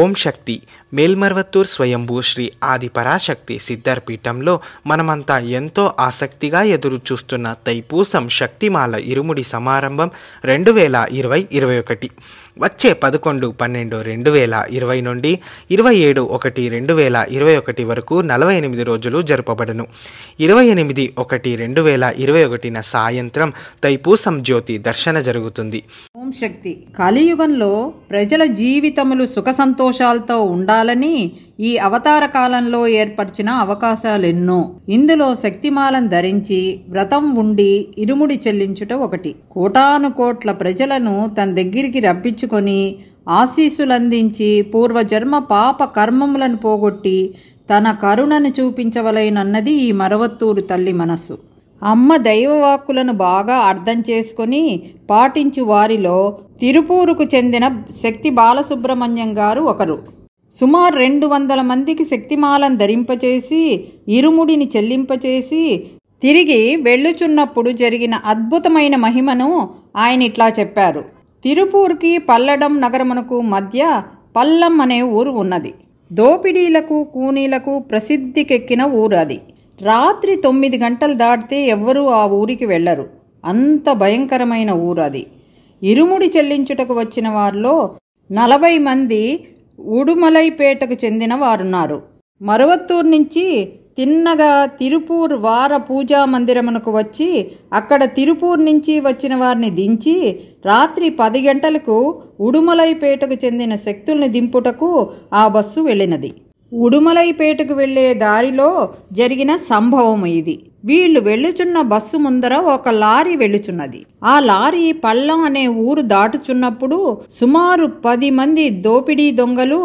ఓం శక్తి మేల్మర్వత్తూర్ స్వయంభూ శ్రీ ఆదిపరాశక్తి సిద్ధర్పీఠంలో మనమంతా ఎంతో ఆసక్తిగా ఎదురు చూస్తున్న తైపూసం శక్తిమాల ఇరుముడి సమారంభం 2020-21 వచ్చే 11-12-2020 నుండి 27-1-2021 వరకు 48 రోజులు జరపబడను. 28-1-2021 సాయంత్రం తైపూసం జ్యోతి దర్శన జరుగుతుంది. ఓం శక్తి కలియుగంలో ప్రజల జీవితములు సుఖ సంతోషాలతో ఉండాలని ఈ అవతార కాలంలో ఏర్పరిచిన అవకాశాలెన్నో. ఇందులో శక్తిమాలను ధరించి వ్రతం ఉండి ఇరుముడి చెల్లించుట ఒకటి. కోటాను కోట్ల ప్రజలను తన దగ్గరికి రప్పించుకొని ఆశీస్సులందించి పూర్వజన్మ పాప కర్మములను పోగొట్టి తన కరుణను చూపించవలైనన్నది ఈ మరవత్తూరు తల్లి మనస్సు. అమ్మ దైవవాక్కులను బాగా అర్థం చేసుకుని పాటించు వారిలో తిరుపూరుకు చెందిన శక్తి బాలసుబ్రహ్మణ్యం గారు ఒకరు. సుమారు 200 మందికి శక్తిమాలను ధరింపచేసి ఇరుముడిని చెల్లింపచేసి తిరిగి వెళ్ళుచున్నప్పుడు జరిగిన అద్భుతమైన మహిమను ఆయన ఇట్లా చెప్పారు. తిరుపూరుకి పల్లడం నగరమునకు మధ్య పల్లం అనే ఊరు ఉన్నది. దోపిడీలకు కూనీలకు ప్రసిద్ధికెక్కిన ఊరు అది. రాత్రి 9 గంటలు దాటితే ఎవ్వరూ ఆ ఊరికి వెళ్ళరు. అంత భయంకరమైన ఊరు అది. ఇరుముడి చెల్లించుటకు వచ్చిన వారిలో 40 మంది ఉడుమలైపేటకు చెందిన వారున్నారు. మరవత్తూరు నుంచి తిన్నగా తిరుపూర్ వార పూజా మందిరమునకు వచ్చి అక్కడ తిరుపూర్ నుంచి వచ్చిన వారిని దించి రాత్రి 10 గంటలకు ఉడుమలైపేటకు చెందిన శక్తుల్ని దింపుటకు ఆ బస్సు వెళ్ళినది. ఉడుమలైపేటకు వెళ్లే దారిలో జరిగిన సంభవం ఇది. వీళ్లు వెళ్ళుచున్న బస్సు ముందర ఒక లారీ వెళ్ళుచున్నది. ఆ లారీ పల్లం అనే ఊరు దాటుచున్నప్పుడు సుమారు 10 మంది దోపిడీ దొంగలు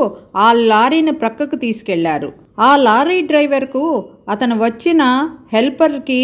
ఆ లారీని ప్రక్కకు తీసుకెళ్లారు. ఆ లారీ డ్రైవర్కు అతను వచ్చిన హెల్పర్కి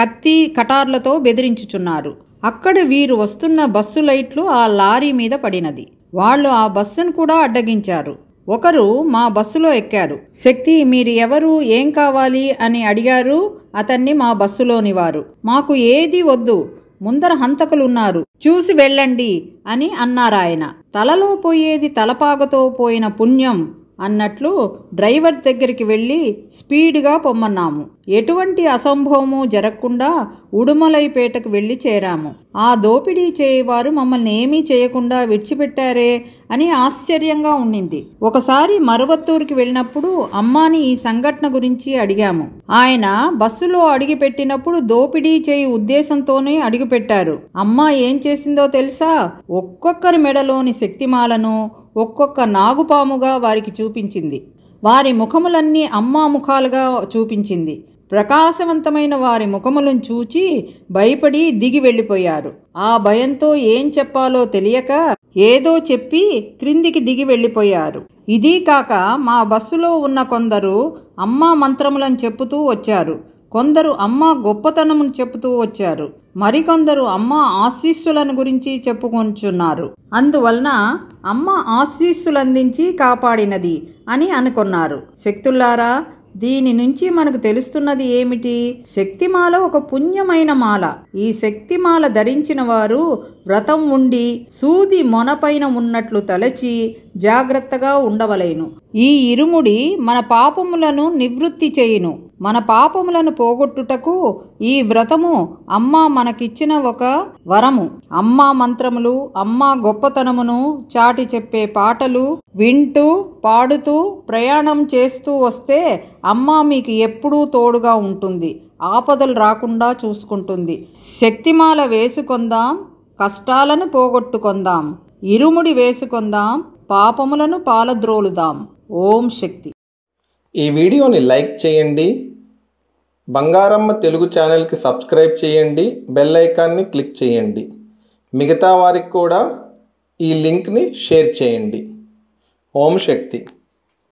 కత్తి కటార్లతో బెదిరించుచున్నారు. అక్కడ వీరు వస్తున్న బస్సు లైట్లు ఆ లారీ మీద పడినది. వాళ్ళు ఆ బస్సును కూడా అడ్డగించారు. ఒకరు మా బస్సులో ఎక్కారు. శక్తి మీరు ఎవరు, ఏం కావాలి అని అడిగారు అతన్ని మా బస్సులోని వారు. మాకు ఏది వద్దు, ముందర హంతకులున్నారు, చూసి వెళ్ళండి అని అన్నారాయన. తలలో పోయేది తలపాగతో పోయిన పుణ్యం అన్నట్లు డ్రైవర్ దగ్గరికి వెళ్ళి స్పీడ్గా పొమ్మన్నాము. ఎటువంటి అసంభవము జరగకుండా ఉడుమలైపేటకు వెళ్ళి చేరాము. ఆ దోపిడీ చేయవారు మమ్మల్ని ఏమీ చేయకుండా విడిచిపెట్టారే అని ఆశ్చర్యంగా ఉండింది. ఒకసారి మరవత్తూరుకి వెళ్ళినప్పుడు అమ్మాని ఈ సంఘటన గురించి అడిగాము. ఆయన బస్సులో అడిగిపెట్టినప్పుడు దోపిడీ చేయి ఉద్దేశంతోనే అడిగిపెట్టారు. అమ్మ ఏం చేసిందో తెలుసా? ఒక్కొక్కరి మెడలోని శక్తిమాలను ఒక్కొక్క నాగుపాముగా వారికి చూపించింది. వారి ముఖములన్నీ అమ్మా ముఖాలుగా చూపించింది. ప్రకాశవంతమైన వారి ముఖములను చూచి భయపడి దిగి వెళ్ళిపోయారు. ఆ భయంతో ఏం చెప్పాలో తెలియక ఏదో చెప్పి క్రిందికి దిగి వెళ్ళిపోయారు. ఇదీ కాక మా బస్సులో ఉన్న కొందరు అమ్మా మంత్రములను చెప్పుతూ వచ్చారు. కొందరు అమ్మ గొప్పతనమును చెప్పుతూ వచ్చారు. మరికొందరు అమ్మ ఆశీస్సులను గురించి చెప్పుకొంచున్నారు. అందువలన అమ్మ ఆశీస్సులందించి కాపాడినది అని అనుకున్నారు. శక్తులారా, దీని నుంచి మనకు తెలుస్తున్నది ఏమిటి? శక్తిమాల ఒక పుణ్యమైన మాల. ఈ శక్తిమాల ధరించిన వారు వ్రతం ఉండి సూది మొనపైన ఉన్నట్లు తలచి జాగ్రత్తగా ఉండవలేను. ఈ ఇరుముడి మన పాపములను నివృత్తి చేయును. మన పాపములను పోగొట్టుటకు ఈ వ్రతము అమ్మ మనకిచ్చిన ఒక వరము. అమ్మ మంత్రములు, అమ్మ గొప్పతనమును చాటి చెప్పే పాటలు వింటూ పాడుతూ ప్రయాణం చేస్తూ వస్తే అమ్మ మీకు ఎప్పుడూ తోడుగా ఉంటుంది. ఆపదలు రాకుండా చూసుకుంటుంది. శక్తిమాల వేసుకొందాం, కష్టాలను పోగొట్టుకొందాం. ఇరుముడి వేసుకొందాం, పాపములను పాలద్రోలుదాం. ఓం శక్తి. ఈ వీడియోని లైక్ చేయండి. బంగారమ్మ తెలుగు ఛానల్కి సబ్స్క్రైబ్ చేయండి. బెల్ ఐకాన్ని క్లిక్ చేయండి. మిగతా వారికి కూడా ఈ లింక్ని షేర్ చేయండి. ఓం శక్తి.